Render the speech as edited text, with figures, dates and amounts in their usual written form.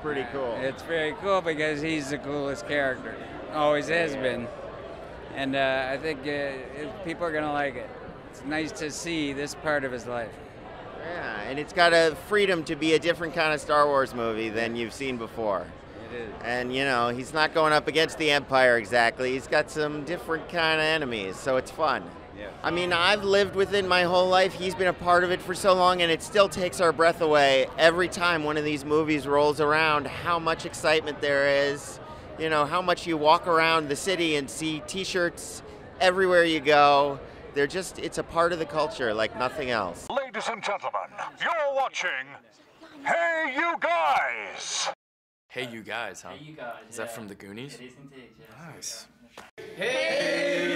pretty cool. It's very cool because he's the coolest character. Always has been. And I think people are going to like it. It's nice to see this part of his life. Yeah, and it's got a freedom to be a different kind of Star Wars movie than you've seen before. It is. And, you know, he's not going up against the Empire exactly. He's got some different kind of enemies, so it's fun. Yeah. I mean, I've lived with it my whole life. He's been a part of it for so long, and it still takes our breath away every time one of these movies rolls around, how much excitement there is. You know, how much you walk around the city and see T-shirts everywhere you go. They're just, it's a part of the culture like nothing else. Ladies and gentlemen, you're watching Hey You Guys! Hey You Guys, huh? Hey You Guys, is that from the Goonies? It is indeed, yes. Nice. Hey!